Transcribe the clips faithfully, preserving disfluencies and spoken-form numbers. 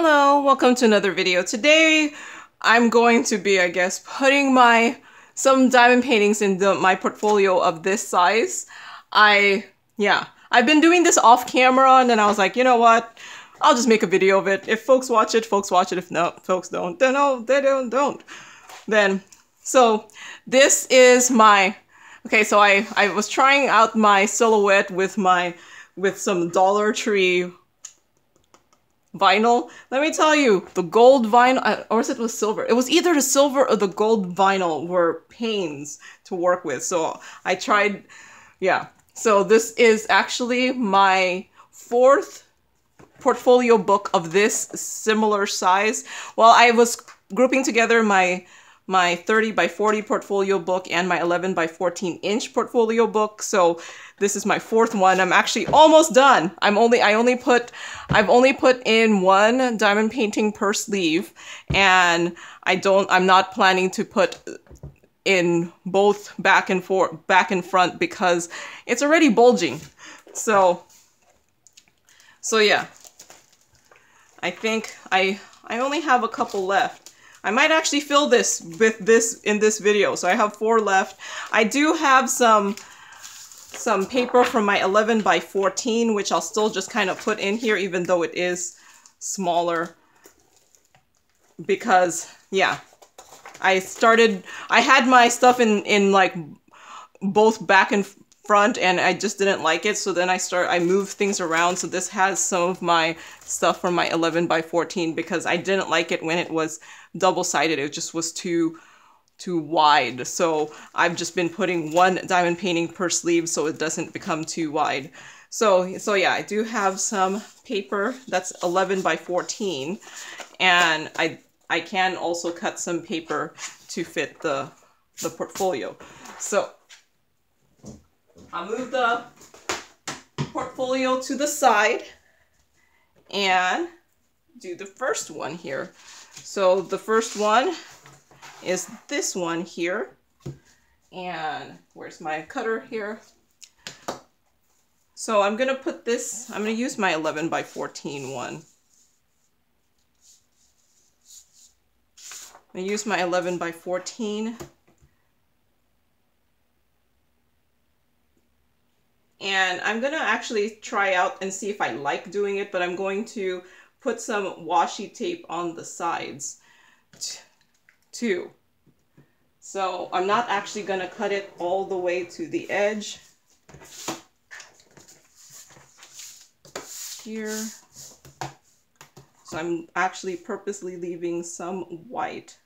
Hello, welcome to another video. Today I'm going to be, I guess, putting my some diamond paintings in the, my portfolio of this size. I, yeah, I've been doing this off camera and then I was like, you know what, I'll just make a video of it. If folks watch it, folks watch it. If no, folks don't, then no, they don't, don't. Then, so this is my, okay, so I, I was trying out my silhouette with my, with some Dollar Tree vinyl. Let me tell you, the gold vinyl, or was it was silver? It was either the silver or the gold vinyl were pains to work with. So I tried, yeah. So this is actually my fourth portfolio book of this similar size. Well, I was grouping together my my thirty by forty portfolio book and my eleven by fourteen inch portfolio book. So this is my fourth one. I'm actually almost done. I'm only, I only put, I've only put in one diamond painting per sleeve, and I don't, I'm not planning to put in both back and forth, back and front, because it's already bulging. So, so yeah, I think I, I only have a couple left. I might actually fill this with this in this video, so I have four left. I do have some some paper from my eleven by fourteen, which I'll still just kind of put in here, even though it is smaller, because yeah, I started, I had my stuff in in like both back and front, and I just didn't like it, so then I start I moved things around. So this has some of my stuff from my eleven by fourteen, because I didn't like it when it was double-sided. It just was too too wide, so I've just been putting one diamond painting per sleeve so it doesn't become too wide. So so yeah, I do have some paper that's eleven by fourteen, and I I can also cut some paper to fit the the portfolio. So I'll move the portfolio to the side and do the first one here. So the first one is this one here. And where's my cutter here? So I'm going to put this, I'm going to use my eleven by fourteen one. I'm going to use my eleven by fourteen. And I'm going to actually try out and see if I like doing it, but I'm going to put some washi tape on the sides too. So I'm not actually going to cut it all the way to the edge here. So I'm actually purposely leaving some white.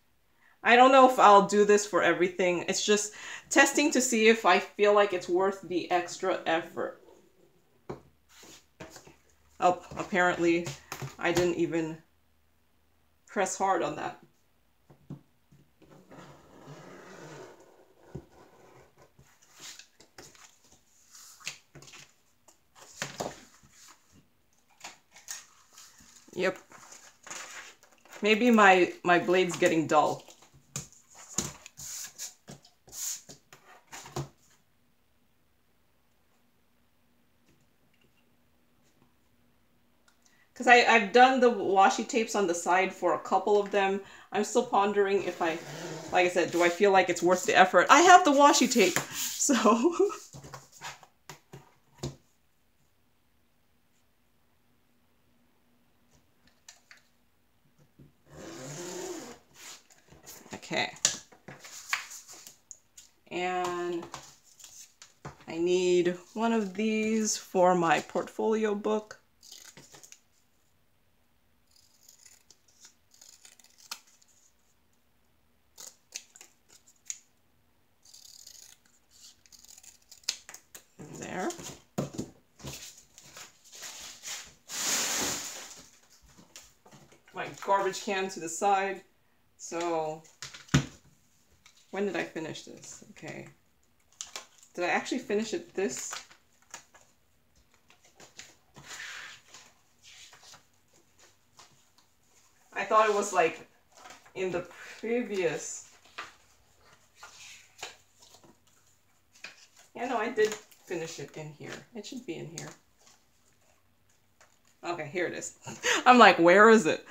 I don't know if I'll do this for everything. It's just testing to see if I feel like it's worth the extra effort. Oh, apparently I didn't even press hard on that. Yep. Maybe my, my blade's getting dull. Because I've done the washi tapes on the side for a couple of them. I'm still pondering if I, like I said, do I feel like it's worth the effort? I have the washi tape, so. Okay. And I need one of these for my portfolio book. Garbage can to the side. So when did I finish this? Okay. Did I actually finish it this? I thought it was like in the previous. Yeah, no, I did finish it in here. It should be in here. Okay, here it is. I'm like, where is it?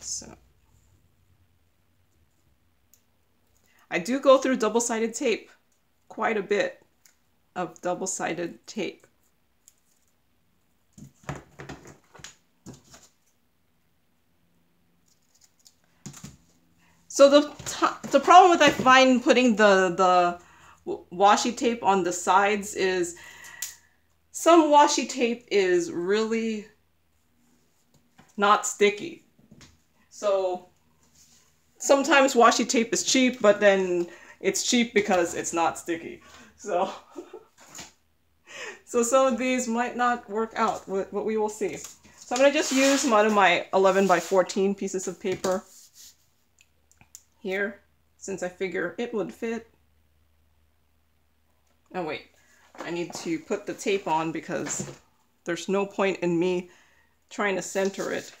So I do go through double-sided tape, quite a bit of double-sided tape. So the t the problem with I find putting the, the washi tape on the sides is some washi tape is really not sticky. So sometimes washi tape is cheap, but then it's cheap because it's not sticky. So, so some of these might not work out, but we will see. So I'm gonna just use one of my eleven by fourteen pieces of paper here, since I figure it would fit. Oh wait, I need to put the tape on because there's no point in me trying to center it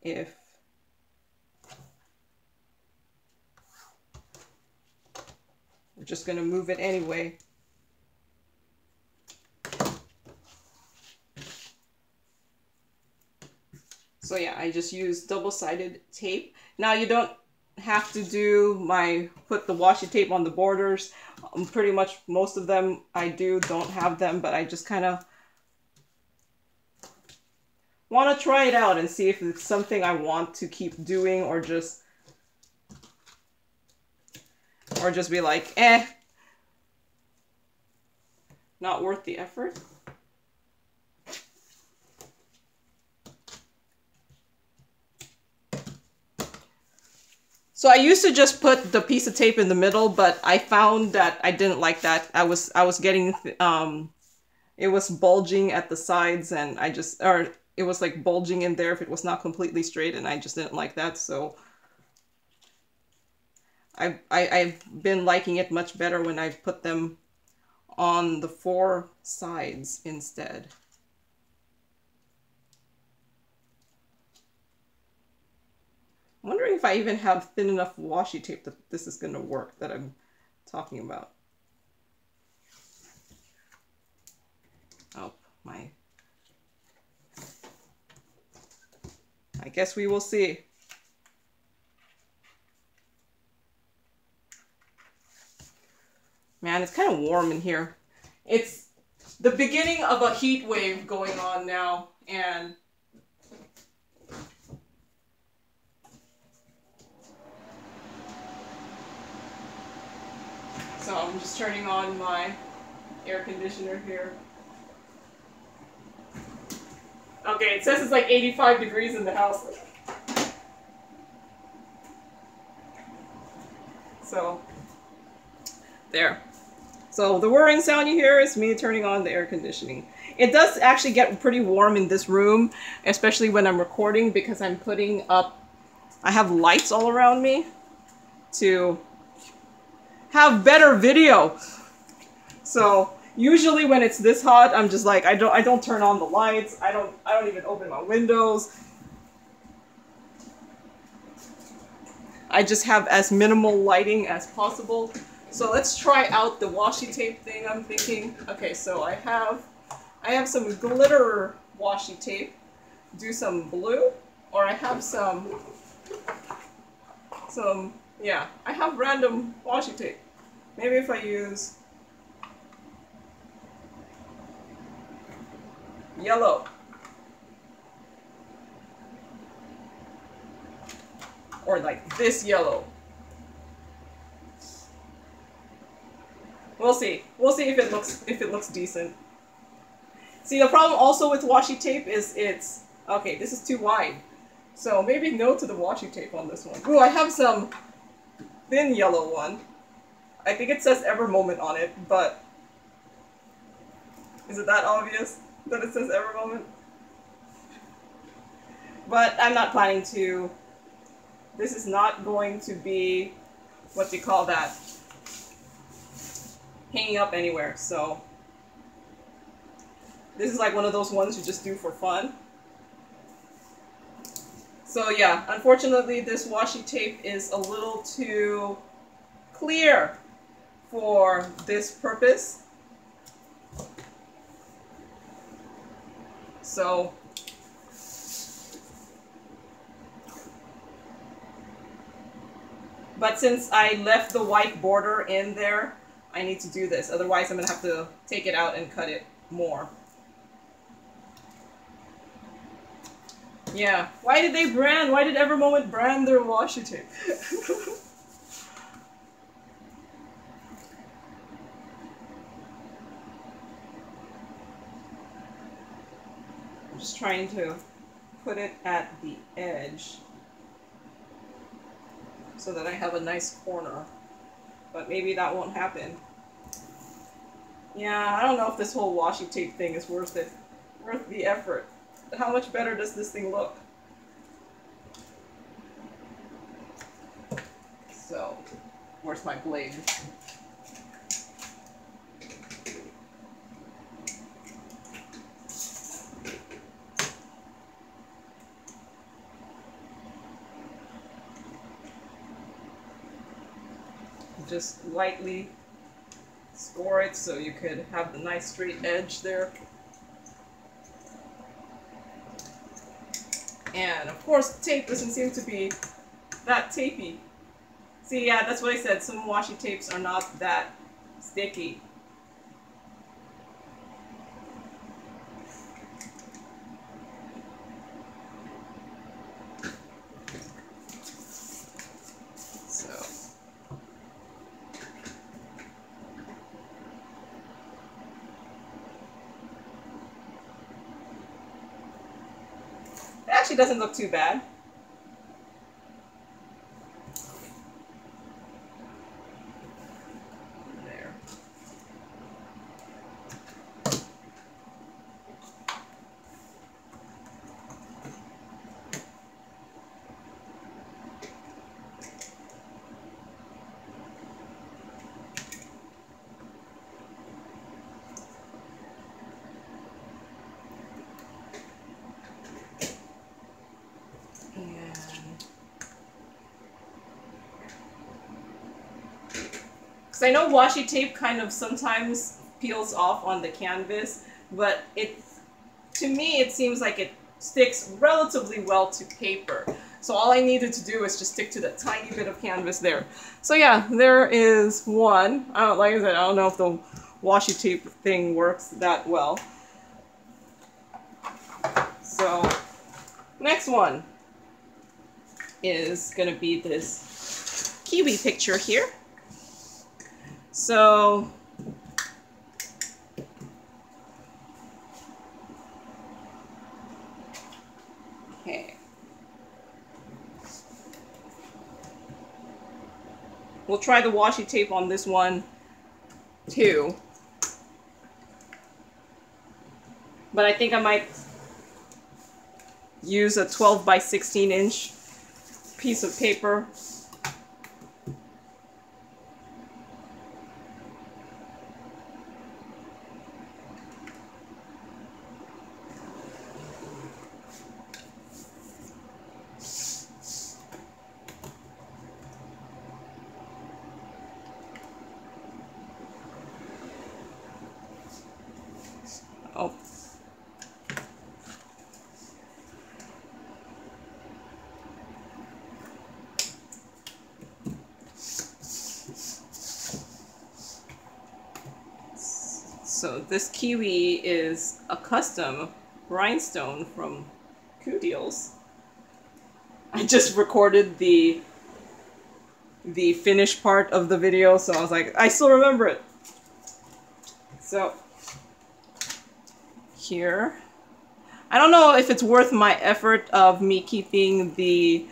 if we're just gonna move it anyway. So yeah, I just use double-sided tape. Now you don't have to do my put the washi tape on the borders. Um, pretty much most of them I do don't have them, but I just kind of want to try it out and see if it's something I want to keep doing or just or just be like, eh, not worth the effort. So I used to just put the piece of tape in the middle, but I found that I didn't like that. I was I was getting um, it was bulging at the sides, and I just or it was like bulging in there if it was not completely straight, and I just didn't like that. So I, I I've been liking it much better when I've put them on the four sides instead. I'm wondering if I even have thin enough washi tape that this is going to work, that I'm talking about. Oh, my. I guess we will see. Man, it's kind of warm in here. It's the beginning of a heat wave going on now, and so I'm just turning on my air conditioner here. Okay, it says it's like eighty-five degrees in the house. So, there. So the whirring sound you hear is me turning on the air conditioning. It does actually get pretty warm in this room, especially when I'm recording, because I'm putting up, I have lights all around me to have better video. So usually when it's this hot, I'm just like, I don't I don't turn on the lights. I don't I don't even open my windows. I just have as minimal lighting as possible. So let's try out the washi tape thing I'm thinking. Okay, so I have I have some glitter washi tape. Do some blue, or I have some some yeah, I have random washi tape. Maybe if I use yellow or like this yellow. We'll see. We'll see if it looks if it looks decent. See, the problem also with washi tape is it's okay, this is too wide. So maybe no to the washi tape on this one. Ooh, I have some thin yellow one. I think it says Evermoment on it, but is it that obvious that it says Evermoment? But I'm not planning to. This is not going to be, what do you call that, hanging up anywhere. So this is like one of those ones you just do for fun. So yeah, unfortunately this washi tape is a little too clear for this purpose. So but since I left the white border in there, I need to do this. Otherwise, I'm gonna have to take it out and cut it more. Yeah, why did they brand, why did Evermoment brand their washi tape? I'm just trying to put it at the edge so that I have a nice corner, but maybe that won't happen. Yeah, I don't know if this whole washi tape thing is worth it, worth the effort. How much better does this thing look? So, where's my blade? Just lightly score it so you could have the nice straight edge there. And of course, the tape doesn't seem to be that tapey. See, yeah, that's what I said. Some washi tapes are not that sticky. So. Actually doesn't look too bad. There. I know washi tape kind of sometimes peels off on the canvas, but it, to me, it seems like it sticks relatively well to paper. So all I needed to do is just stick to that tiny bit of canvas there. So yeah, there is one. I don't, like I said, I don't know if the washi tape thing works that well. So next one is gonna be this kiwi picture here. So, okay, we'll try the washi tape on this one too, but I think I might use a twelve by sixteen inch piece of paper. So this kiwi is a custom rhinestone from Koo Deals. I just recorded the the finished part of the video, so I was like, I still remember it. So here, I don't know if it's worth my effort of me keeping the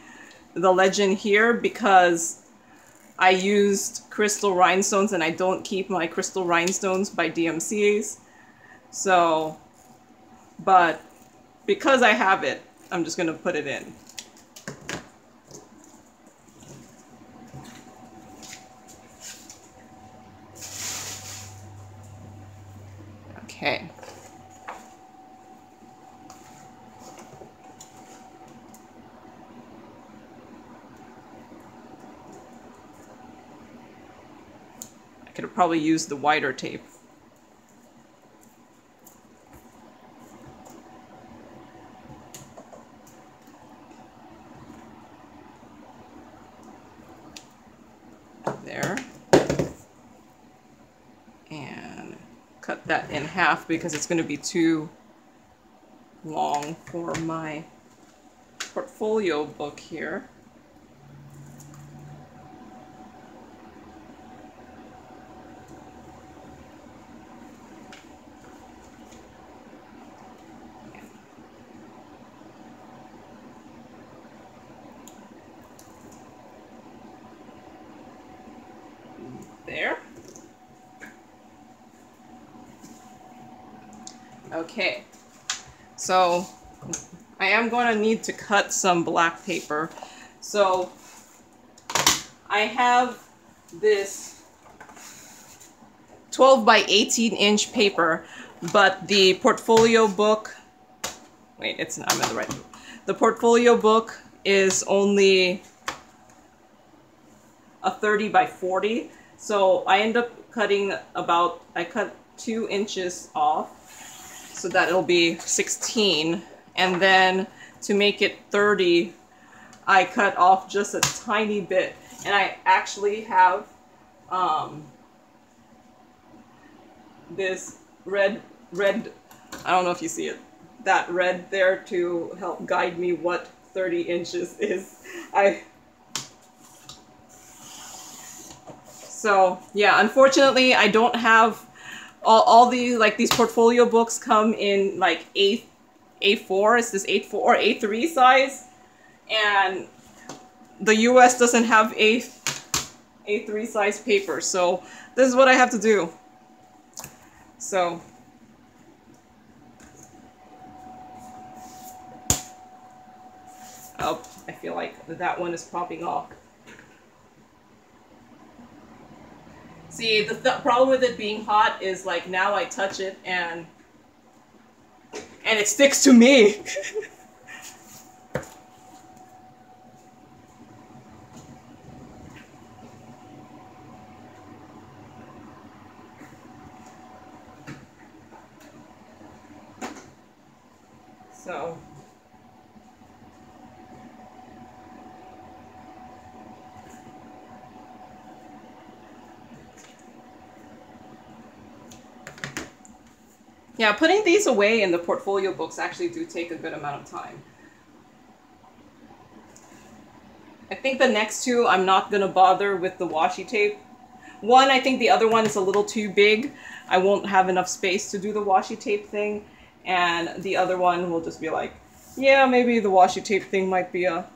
the legend here because I used crystal rhinestones and I don't keep my crystal rhinestones by D M Cs. So, but because I have it, I'm just gonna put it in. Okay. could have probably used the wider tape. There. And cut that in half because it's going to be too long for my portfolio book here. There. Okay, so I am going to need to cut some black paper. So I have this twelve by eighteen inch paper, but the portfolio book, wait, it's not, I'm in the right, the portfolio book is only a thirty by forty. So I end up cutting about, I cut two inches off so that it'll be sixteen. And then to make it thirty, I cut off just a tiny bit. And I actually have um, this red, red, I don't know if you see it, that red there to help guide me what thirty inches is. I. So yeah, unfortunately, I don't have all, all the, like these portfolio books come in like A four, it's this A four or A three size, and the U S doesn't have a A three size paper. So this is what I have to do. So oh, I feel like that one is popping off. See, the th problem with it being hot is like now I touch it and and it sticks to me. So yeah, putting these away in the portfolio books actually do take a good amount of time. I think the next two, I'm not going to bother with the washi tape. One, I think the other one is a little too big. I won't have enough space to do the washi tape thing. And the other one will just be like, yeah, maybe the washi tape thing might be a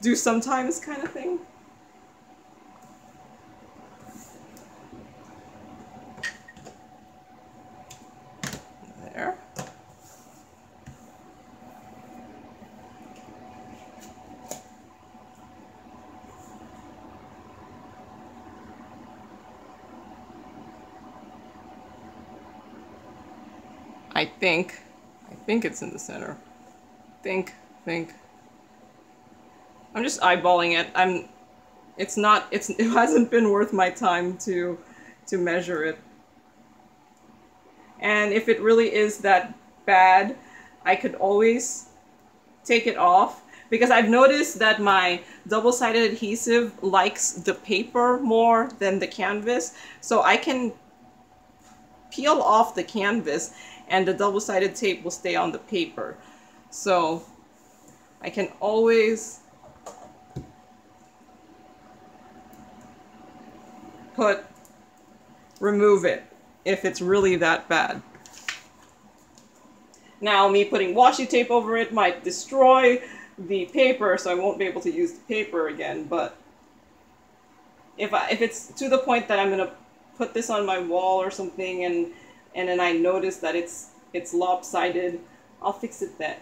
do sometimes kind of thing. I think, I think it's in the center. Think, think. I'm just eyeballing it. I'm, it's not, it's, it hasn't been worth my time to, to measure it. And if it really is that bad, I could always take it off because I've noticed that my double-sided adhesive likes the paper more than the canvas. So I can peel off the canvas and the double-sided tape will stay on the paper. So I can always put, remove it if it's really that bad. Now me putting washi tape over it might destroy the paper, so I won't be able to use the paper again, but if, I, if it's to the point that I'm gonna put this on my wall or something and and then I notice that it's it's lopsided, I'll fix it then.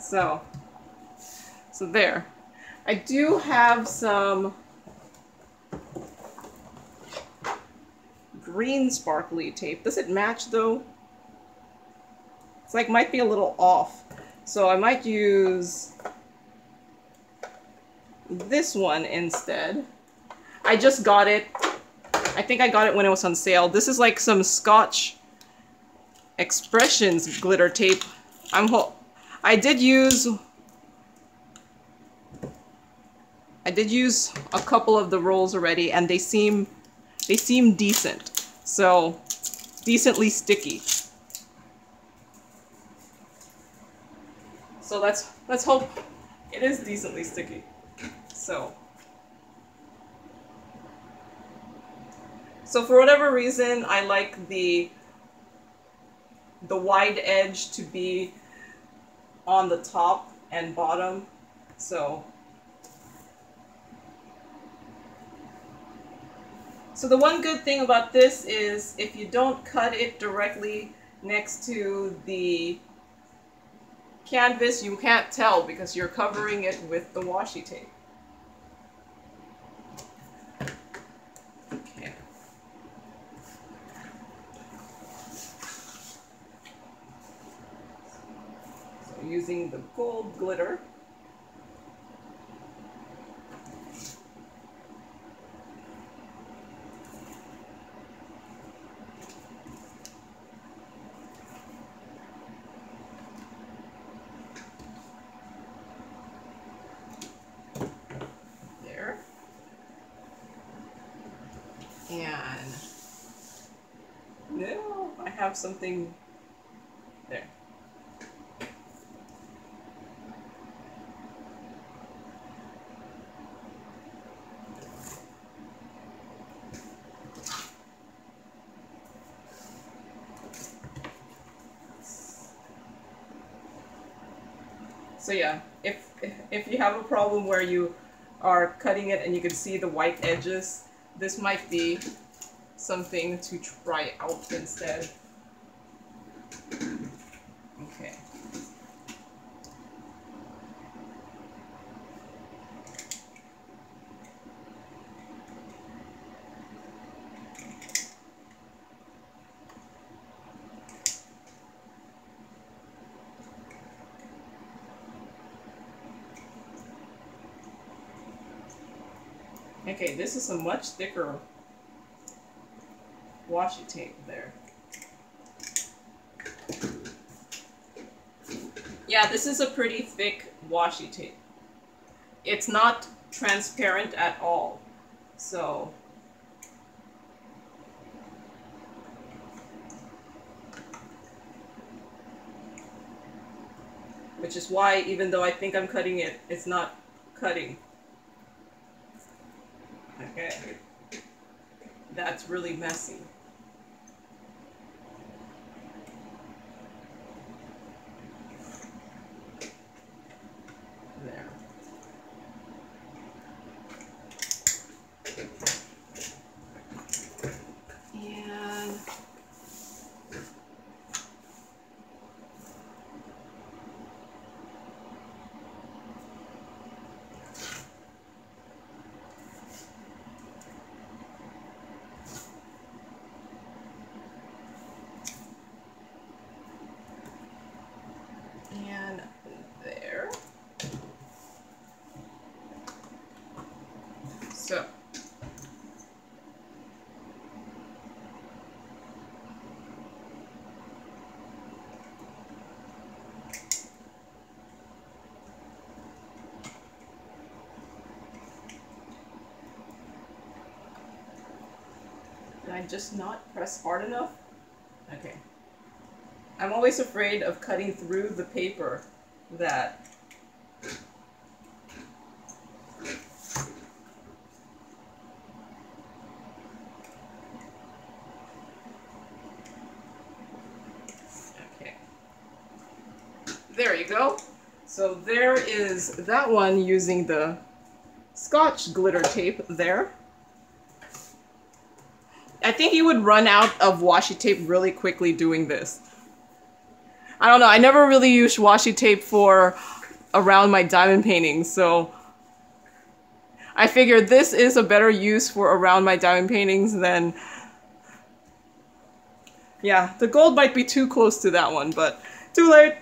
So, so there. I do have some green sparkly tape. Does it match though? It's like might be a little off. So I might use this one instead. I just got it. I think I got it when it was on sale. This is like some Scotch Expressions glitter tape. I'm ho- I did use I did use a couple of the rolls already, and they seem they seem decent. So decently sticky. So let's let's hope it is decently sticky. So So for whatever reason, I like the the wide edge to be on the top and bottom. So So the one good thing about this is if you don't cut it directly next to the canvas, you can't tell because you're covering it with the washi tape. Okay. So using the gold glitter. Have something there. So yeah, if if you have a problem where you are cutting it and you can see the white edges, this might be something to try out instead. Okay. Okay, this is a much thicker washi tape there. Yeah, this is a pretty thick washi tape. It's not transparent at all. So, which is why, even though I think I'm cutting it, it's not cutting. Okay. That's really messy. I just not press hard enough? Okay. I'm always afraid of cutting through the paper that okay. There you go. So there is that one using the Scotch glitter tape there. I think you would run out of washi tape really quickly doing this. I don't know, I never really used washi tape for around my diamond paintings, so I figured this is a better use for around my diamond paintings than... Yeah, the gold might be too close to that one, but too late.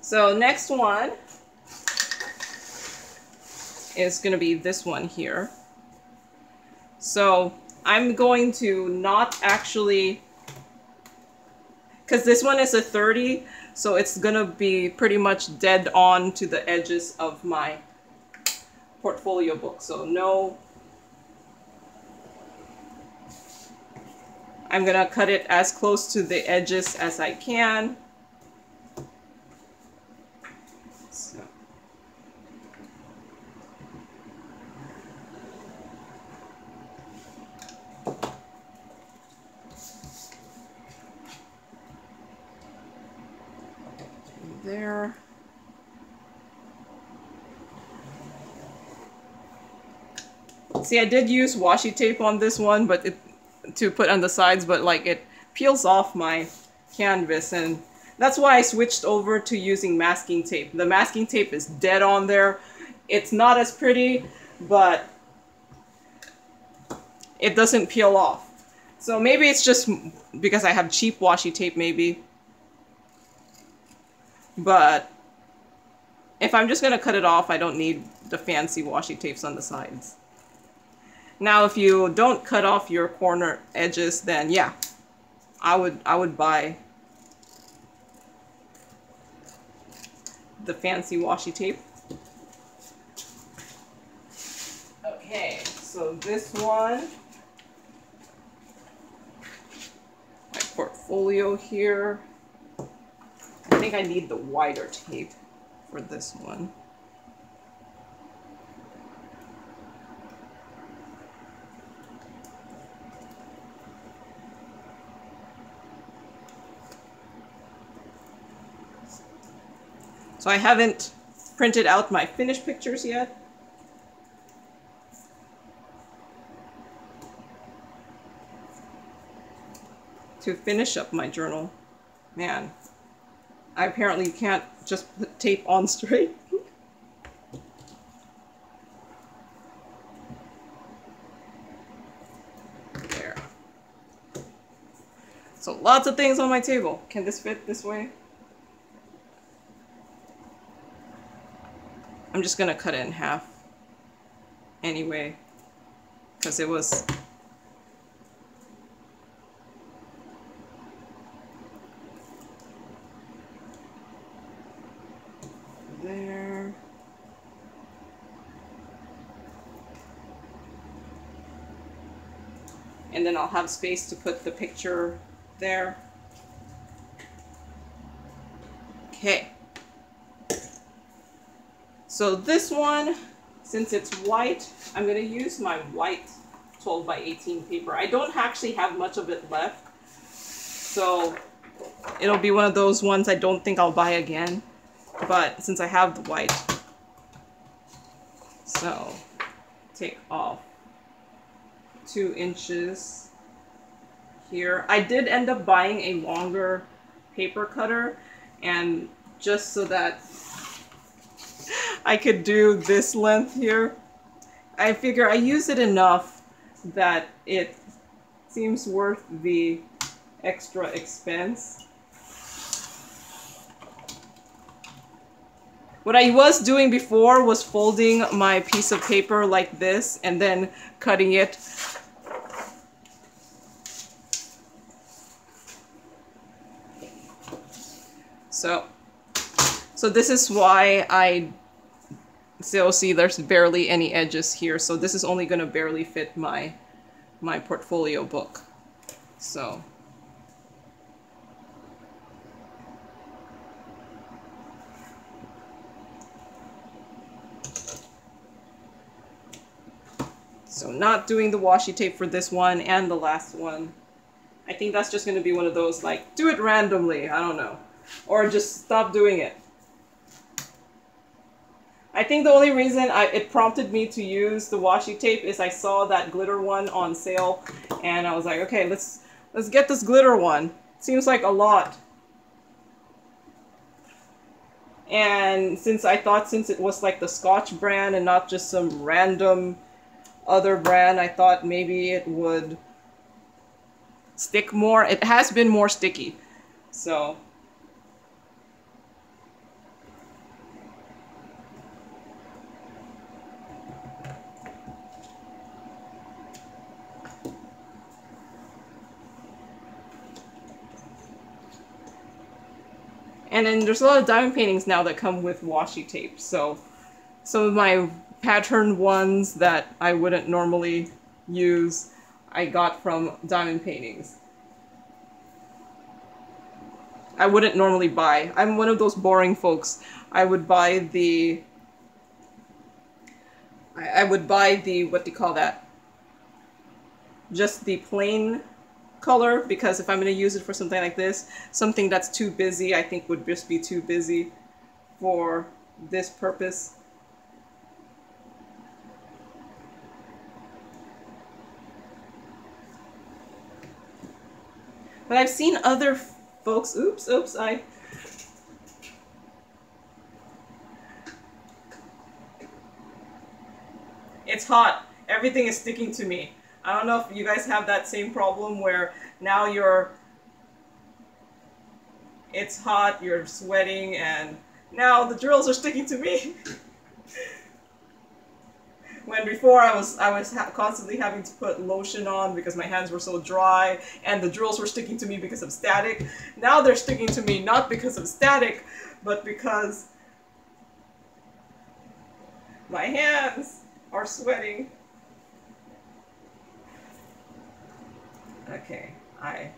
So next one is going to be this one here. So I'm going to not actually, because this one is a thirty, so it's going to be pretty much dead on to the edges of my portfolio book. So no, I'm going to cut it as close to the edges as I can. So. There. See, I did use washi tape on this one, but it to put on the sides, but like it peels off my canvas, and that's why I switched over to using masking tape. The masking tape is dead on there. It's not as pretty, but it doesn't peel off. So maybe it's just because I have cheap washi tape maybe. But if I'm just gonna cut it off, I don't need the fancy washi tapes on the sides. Now, if you don't cut off your corner edges, then yeah, I would I would buy the fancy washi tape. Okay, so this one, my portfolio here. I think I need the wider tape for this one. So I haven't printed out my finished pictures yet. To finish up my journal. Man, I apparently can't just put tape on straight. There. So lots of things on my table. Can this fit this way? I'm just gonna cut it in half anyway, because it was there. And then I'll have space to put the picture there. Okay. So this one, since it's white, I'm going to use my white twelve by eighteen paper. I don't actually have much of it left, so it'll be one of those ones I don't think I'll buy again, but since I have the white, so take off two inches here. I did end up buying a longer paper cutter, and just so that I could do this length here. I figure I use it enough that it seems worth the extra expense. What I was doing before was folding my piece of paper like this and then cutting it. So, so this is why I So see, there's barely any edges here, so this is only going to barely fit my my portfolio book. So so not doing the washi tape for this one and the last one. I think that's just going to be one of those like do it randomly, I don't know, or just stop doing it. I think the only reason I, it prompted me to use the washi tape is I saw that glitter one on sale, and I was like, okay, let's let's get this glitter one. Seems like a lot. And since I thought since it was like the Scotch brand and not just some random other brand, I thought maybe it would stick more. It has been more sticky, so. And then there's a lot of diamond paintings now that come with washi tape, so some of my pattern ones that I wouldn't normally use, I got from diamond paintings. I wouldn't normally buy. I'm one of those boring folks. I would buy the, I would buy the, what do you call that? Just the plain color, because if I'm going to use it for something like this, something that's too busy, I think would just be too busy for this purpose. But I've seen other folks, oops, oops, I... It's hot. Everything is sticking to me. I don't know if you guys have that same problem where now you're... It's hot, you're sweating, and now the drills are sticking to me. When before I was I was ha constantly having to put lotion on because my hands were so dry and the drills were sticking to me because of static. Now they're sticking to me not because of static, but because my hands are sweating. Okay, I...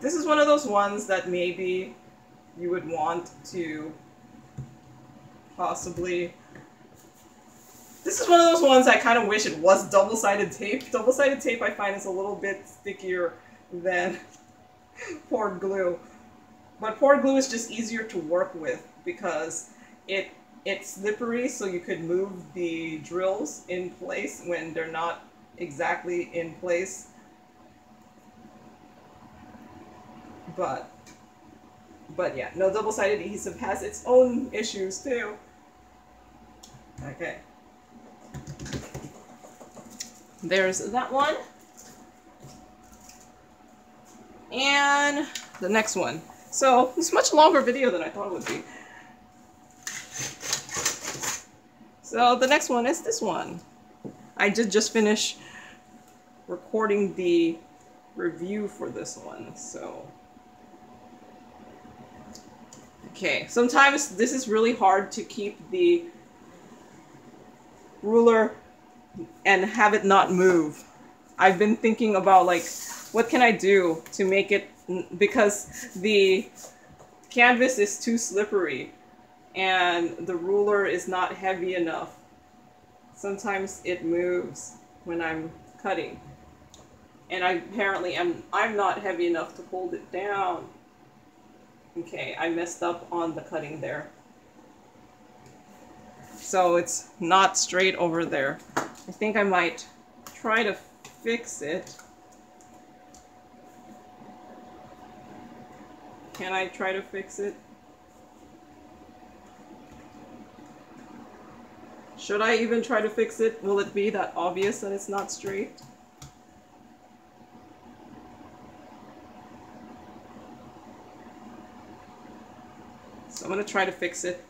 This is one of those ones that maybe you would want to possibly... This is one of those ones I kind of wish it was double-sided tape. Double-sided tape I find is a little bit stickier than poured glue. But poured glue is just easier to work with because it it's slippery, so you could move the drills in place when they're not exactly in place. But, but yeah, no, double-sided adhesive has its own issues too. Okay. There's that one. And the next one. So it's a much longer video than I thought it would be. So the next one is this one. I did just finish recording the review for this one, so. Okay, sometimes this is really hard to keep the ruler and have it not move. I've been thinking about like, what can I do to make it, because the canvas is too slippery and the ruler is not heavy enough. Sometimes it moves when I'm cutting. And I apparently am, I'm not heavy enough to hold it down. Okay, I messed up on the cutting there. So it's not straight over there. I think I might try to fix it. Can I try to fix it? Should I even try to fix it? Will it be that obvious that it's not straight? So I'm gonna try to fix it.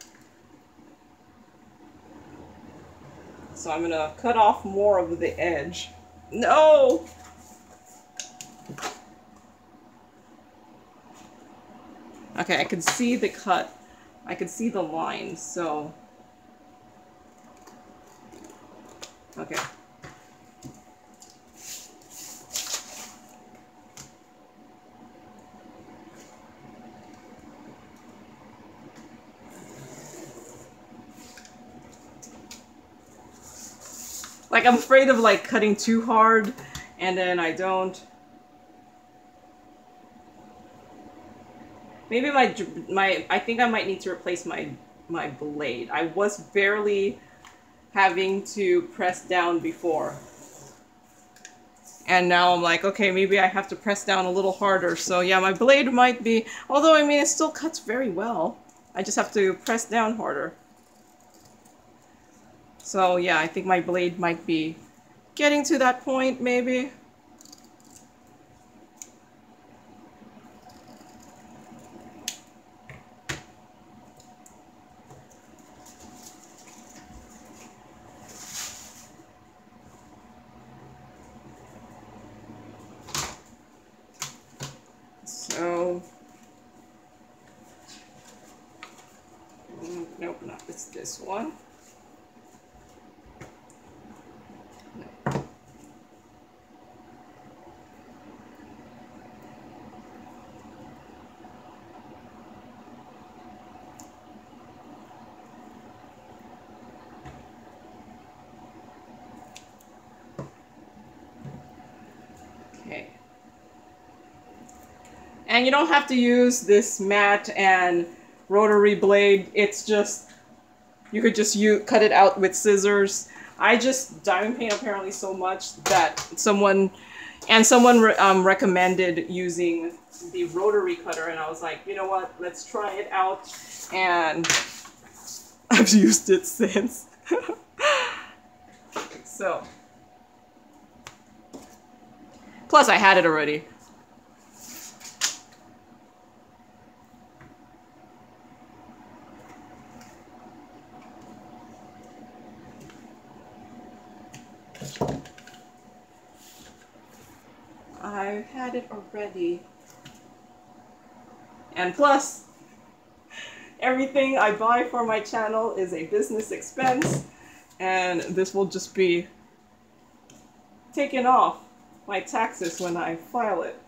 So I'm gonna cut off more of the edge. No! Okay, I can see the cut. I can see the line, so... Okay. Like, I'm afraid of, like, cutting too hard, and then I don't. Maybe my, my, I think I might need to replace my, my blade. I was barely having to press down before. And now I'm like, okay, maybe I have to press down a little harder. So yeah, my blade might be, although, I mean, it still cuts very well. I just have to press down harder. So yeah, I think my blade might be getting to that point, maybe. So not, it's this one. No. Okay. And you don't have to use this mat and rotary blade. It's just, you could just you cut it out with scissors. I just diamond paint apparently so much that someone, and someone re um, recommended using the rotary cutter, and I was like, you know what, let's try it out, and I've used it since. So, plus I had it already. I've had it already, and plus everything I buy for my channel is a business expense, and this will just be taken off my taxes when I file it.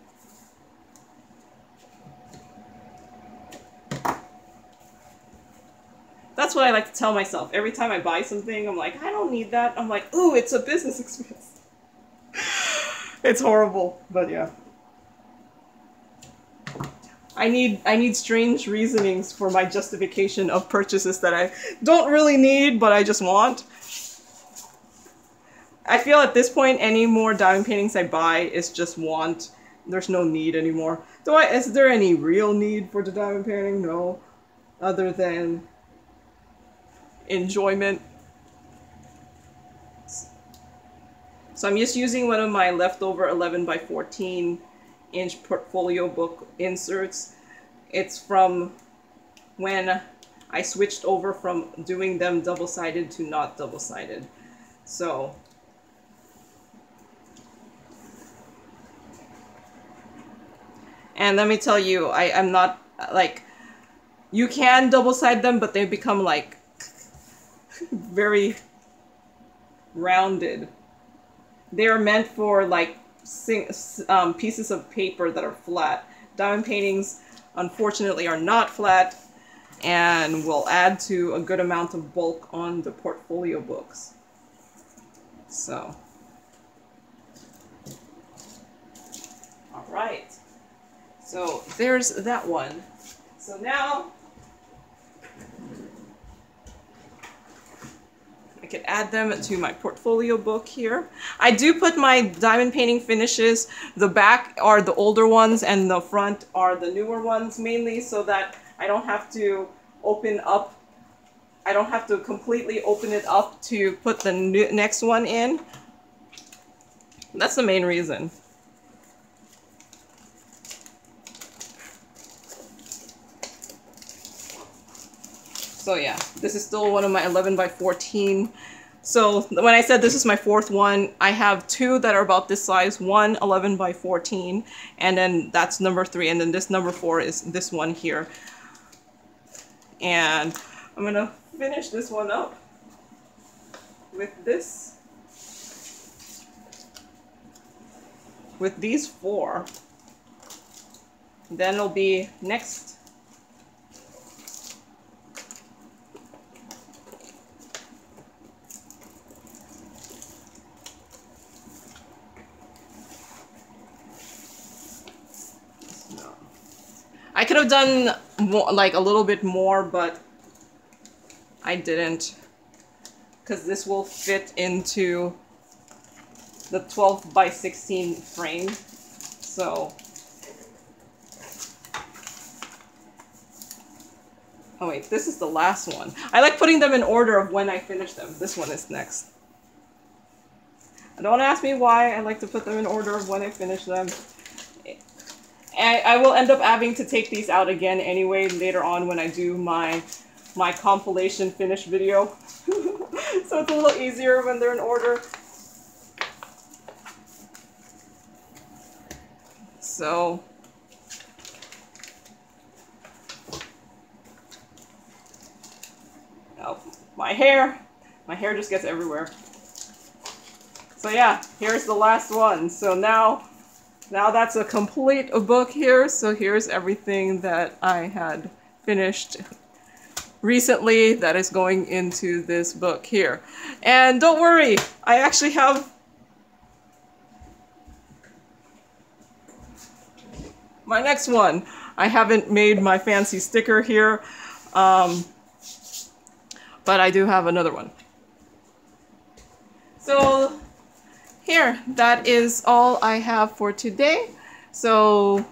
That's what I like to tell myself. Every time I buy something, I'm like, I don't need that. I'm like, ooh, it's a business expense. It's horrible, but yeah. I need I need strange reasonings for my justification of purchases that I don't really need, but I just want. I feel at this point, any more diamond paintings I buy is just want. There's no need anymore. Do I? Is there any real need for the diamond painting? No, other than enjoyment. So I'm just using one of my leftover eleven by fourteen inch portfolio book inserts. It's from when I switched over from doing them double-sided to not double-sided. So and let me tell you, I am not like, you can double-side them, but they become like very rounded. They are meant for like sing, um, pieces of paper that are flat. Diamond paintings, unfortunately, are not flat, and will add to a good amount of bulk on the portfolio books. So, all right. So there's that one. So now I could add them to my portfolio book here. I do put my diamond painting finishes. The back are the older ones and the front are the newer ones, mainly so that I don't have to open up. I don't have to completely open it up to put the new, next one in. That's the main reason. So yeah, this is still one of my eleven by fourteen. So when I said this is my fourth one, I have two that are about this size, one eleven by fourteen, and then that's number three, and then this number four is this one here. And I'm gonna finish this one up with this, with these four. Then it'll be next. I could have done more, like a little bit more, but I didn't, because this will fit into the twelve by sixteen frame. So, oh wait, this is the last one. I like putting them in order of when I finish them. This one is next. Don't ask me why I like to put them in order of when I finish them. I, I will end up having to take these out again anyway later on when I do my my compilation finish video. So it's a little easier when they're in order. So my hair. My hair just gets everywhere. So yeah, here's the last one. So now, now that's a complete book here. So here's everything that I had finished recently that is going into this book here. And don't worry, I actually have my next one. I haven't made my fancy sticker here, um, but I do have another one. So here, that is all I have for today. So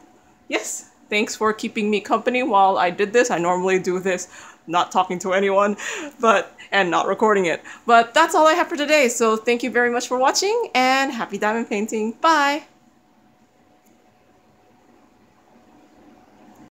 yes, thanks for keeping me company while I did this. I normally do this not talking to anyone, but and not recording it. But that's all I have for today. So thank you very much for watching, and happy diamond painting. Bye!